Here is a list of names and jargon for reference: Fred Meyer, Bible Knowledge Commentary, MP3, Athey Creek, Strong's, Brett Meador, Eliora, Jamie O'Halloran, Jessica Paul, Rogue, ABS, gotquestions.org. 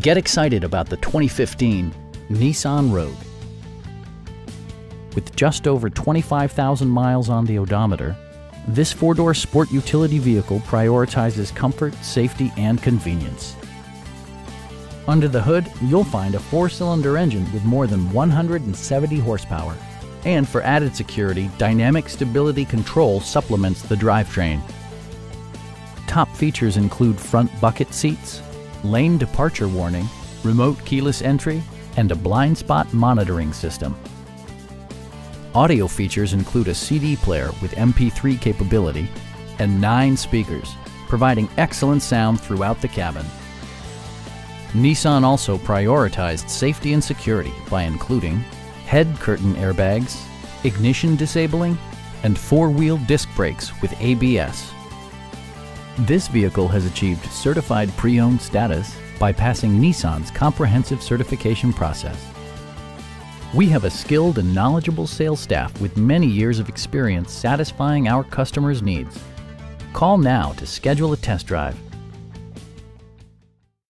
Get excited about the 2015 Nissan Rogue. With just over 25,000 miles on the odometer, this four-door sport utility vehicle prioritizes comfort, safety, and convenience. Under the hood, you'll find a four-cylinder engine with more than 170 horsepower. And for added security, dynamic stability control supplements the drivetrain. Top features include front bucket seats, lane departure warning, remote keyless entry, and a blind spot monitoring system. Audio features include a CD player with MP3 capability and 9 speakers, providing excellent sound throughout the cabin. Nissan also prioritized safety and security by including head curtain airbags, ignition disabling, and four-wheel disc brakes with ABS. This vehicle has achieved certified pre-owned status by passing Nissan's comprehensive certification process. We have a skilled and knowledgeable sales staff with many years of experience satisfying our customers' needs. Call now to schedule a test drive.